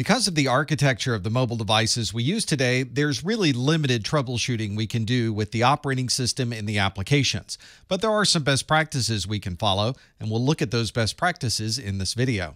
Because of the architecture of the mobile devices we use today, there's really limited troubleshooting we can do with the operating system and the applications. But there are some best practices we can follow, and we'll look at those best practices in this video.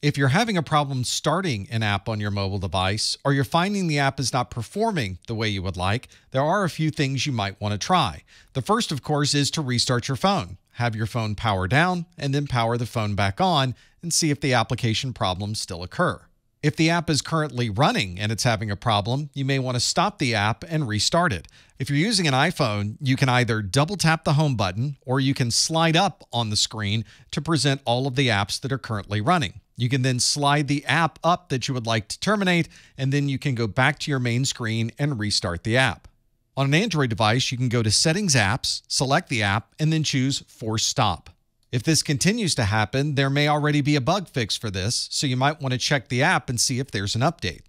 If you're having a problem starting an app on your mobile device, or you're finding the app is not performing the way you would like, there are a few things you might want to try. The first, of course, is to restart your phone. Have your phone power down, and then power the phone back on, and see if the application problems still occur. If the app is currently running and it's having a problem, you may want to stop the app and restart it. If you're using an iPhone, you can either double tap the home button or you can slide up on the screen to present all of the apps that are currently running. You can then slide the app up that you would like to terminate, and then you can go back to your main screen and restart the app. On an Android device, you can go to Settings Apps, select the app, and then choose Force Stop. If this continues to happen, there may already be a bug fix for this, so you might want to check the app and see if there's an update.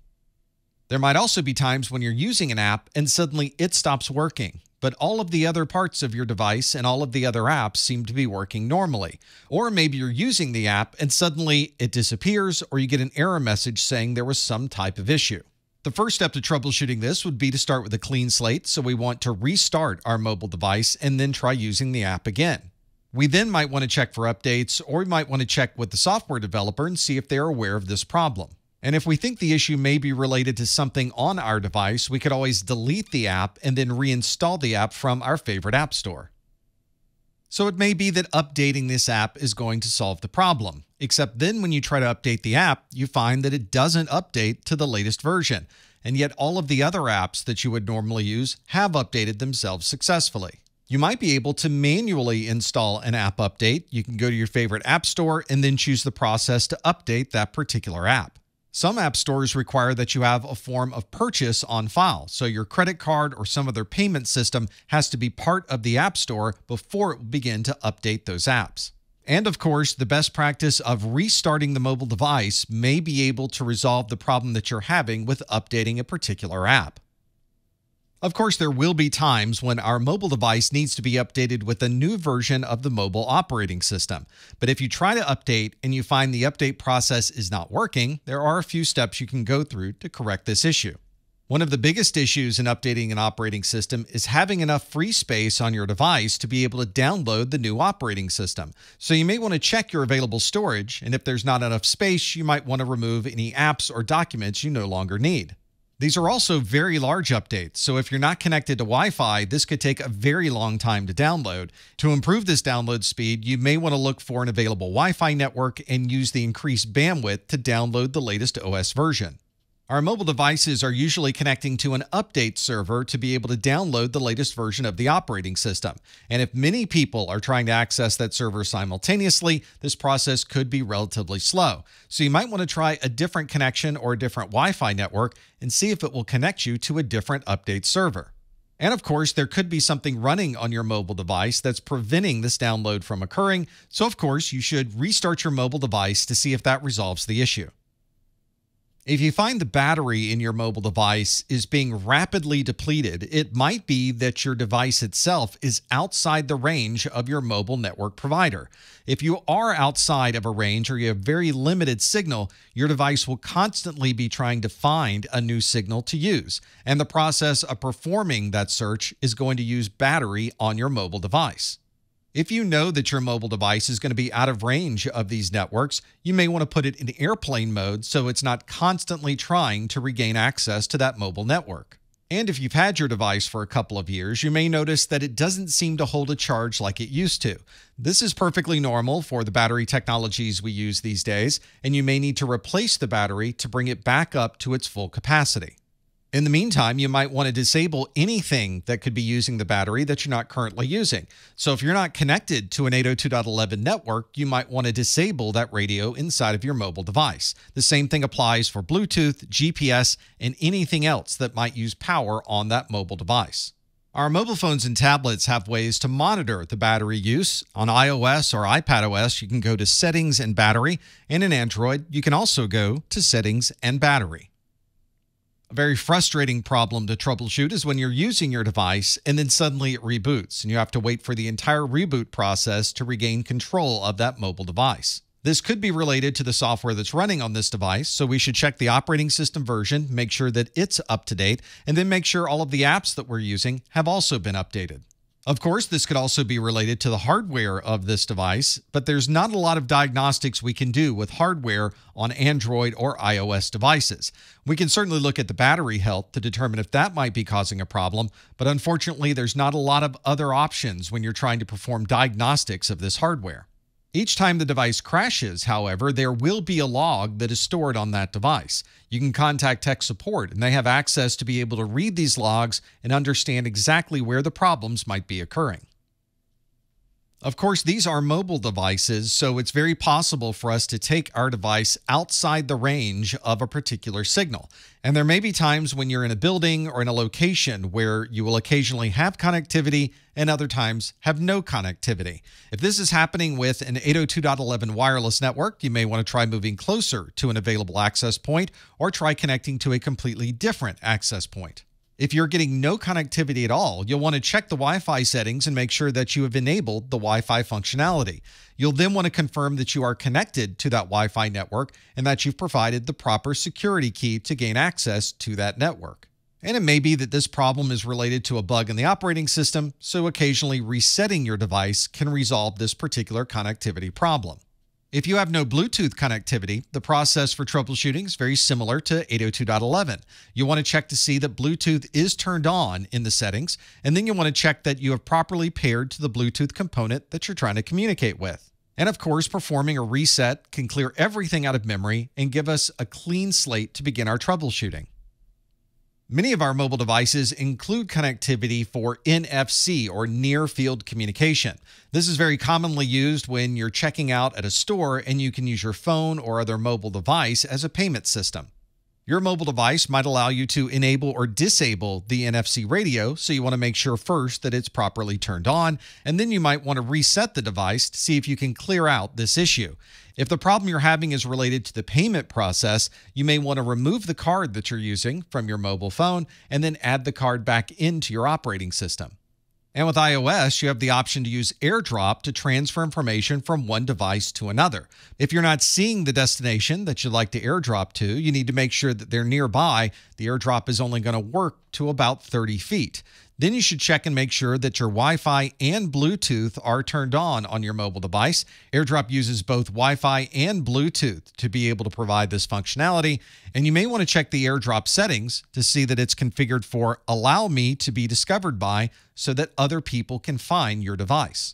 There might also be times when you're using an app and suddenly it stops working, but all of the other parts of your device and all of the other apps seem to be working normally. Or maybe you're using the app and suddenly it disappears, or you get an error message saying there was some type of issue. The first step to troubleshooting this would be to start with a clean slate, so we want to restart our mobile device and then try using the app again. We then might want to check for updates, or we might want to check with the software developer and see if they're aware of this problem. And if we think the issue may be related to something on our device, we could always delete the app and then reinstall the app from our favorite app store. So it may be that updating this app is going to solve the problem, except then when you try to update the app, you find that it doesn't update to the latest version, and yet all of the other apps that you would normally use have updated themselves successfully. You might be able to manually install an app update. You can go to your favorite app store and then choose the process to update that particular app. Some app stores require that you have a form of purchase on file, so your credit card or some other payment system has to be part of the app store before it will begin to update those apps. And of course, the best practice of restarting the mobile device may be able to resolve the problem that you're having with updating a particular app. Of course, there will be times when our mobile device needs to be updated with a new version of the mobile operating system. But if you try to update and you find the update process is not working, there are a few steps you can go through to correct this issue. One of the biggest issues in updating an operating system is having enough free space on your device to be able to download the new operating system. So you may want to check your available storage, and if there's not enough space, you might want to remove any apps or documents you no longer need. These are also very large updates, so if you're not connected to Wi-Fi, this could take a very long time to download. To improve this download speed, you may want to look for an available Wi-Fi network and use the increased bandwidth to download the latest OS version. Our mobile devices are usually connecting to an update server to be able to download the latest version of the operating system. And if many people are trying to access that server simultaneously, this process could be relatively slow. So you might want to try a different connection or a different Wi-Fi network and see if it will connect you to a different update server. And of course, there could be something running on your mobile device that's preventing this download from occurring. So of course, you should restart your mobile device to see if that resolves the issue. If you find the battery in your mobile device is being rapidly depleted, it might be that your device itself is outside the range of your mobile network provider. If you are outside of a range or you have very limited signal, your device will constantly be trying to find a new signal to use, and the process of performing that search is going to use battery on your mobile device. If you know that your mobile device is going to be out of range of these networks, you may want to put it in airplane mode so it's not constantly trying to regain access to that mobile network. And if you've had your device for a couple of years, you may notice that it doesn't seem to hold a charge like it used to. This is perfectly normal for the battery technologies we use these days, and you may need to replace the battery to bring it back up to its full capacity. In the meantime, you might want to disable anything that could be using the battery that you're not currently using. So if you're not connected to an 802.11 network, you might want to disable that radio inside of your mobile device. The same thing applies for Bluetooth, GPS, and anything else that might use power on that mobile device. Our mobile phones and tablets have ways to monitor the battery use. On iOS or iPadOS, you can go to Settings and Battery, and in Android, you can also go to Settings and Battery. A very frustrating problem to troubleshoot is when you're using your device and then suddenly it reboots and you have to wait for the entire reboot process to regain control of that mobile device. This could be related to the software that's running on this device, so we should check the operating system version, make sure that it's up to date, and then make sure all of the apps that we're using have also been updated. Of course, this could also be related to the hardware of this device, but there's not a lot of diagnostics we can do with hardware on Android or iOS devices. We can certainly look at the battery health to determine if that might be causing a problem, but unfortunately, there's not a lot of other options when you're trying to perform diagnostics of this hardware. Each time the device crashes, however, there will be a log that is stored on that device. You can contact tech support, and they have access to be able to read these logs and understand exactly where the problems might be occurring. Of course, these are mobile devices, so it's very possible for us to take our device outside the range of a particular signal. And there may be times when you're in a building or in a location where you will occasionally have connectivity and other times have no connectivity. If this is happening with an 802.11 wireless network, you may want to try moving closer to an available access point or try connecting to a completely different access point. If you're getting no connectivity at all, you'll want to check the Wi-Fi settings and make sure that you have enabled the Wi-Fi functionality. You'll then want to confirm that you are connected to that Wi-Fi network and that you've provided the proper security key to gain access to that network. And it may be that this problem is related to a bug in the operating system, so occasionally resetting your device can resolve this particular connectivity problem. If you have no Bluetooth connectivity, the process for troubleshooting is very similar to 802.11. You want to check to see that Bluetooth is turned on in the settings, and then you want to check that you have properly paired to the Bluetooth component that you're trying to communicate with. And of course, performing a reset can clear everything out of memory and give us a clean slate to begin our troubleshooting. Many of our mobile devices include connectivity for NFC or near-field communication. This is very commonly used when you're checking out at a store and you can use your phone or other mobile device as a payment system. Your mobile device might allow you to enable or disable the NFC radio, so you want to make sure first that it's properly turned on, and then you might want to reset the device to see if you can clear out this issue. If the problem you're having is related to the payment process, you may want to remove the card that you're using from your mobile phone and then add the card back into your operating system. And with iOS, you have the option to use AirDrop to transfer information from one device to another. If you're not seeing the destination that you'd like to AirDrop to, you need to make sure that they're nearby. The AirDrop is only going to work to about 30 feet. Then you should check and make sure that your Wi-Fi and Bluetooth are turned on your mobile device. AirDrop uses both Wi-Fi and Bluetooth to be able to provide this functionality. And you may want to check the AirDrop settings to see that it's configured for allow me to be discovered by, so that other people can find your device.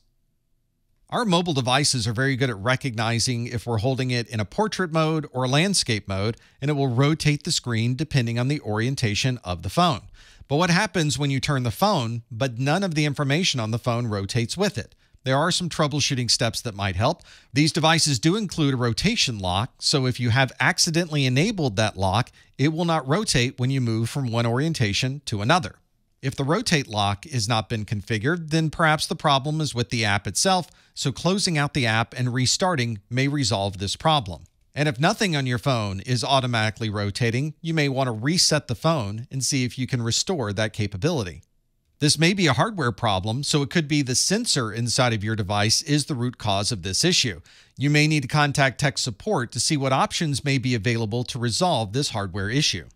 Our mobile devices are very good at recognizing if we're holding it in a portrait mode or landscape mode, and it will rotate the screen depending on the orientation of the phone. But what happens when you turn the phone, but none of the information on the phone rotates with it? There are some troubleshooting steps that might help. These devices do include a rotation lock, so if you have accidentally enabled that lock, it will not rotate when you move from one orientation to another. If the rotate lock has not been configured, then perhaps the problem is with the app itself, so closing out the app and restarting may resolve this problem. And if nothing on your phone is automatically rotating, you may want to reset the phone and see if you can restore that capability. This may be a hardware problem, so it could be the sensor inside of your device is the root cause of this issue. You may need to contact tech support to see what options may be available to resolve this hardware issue.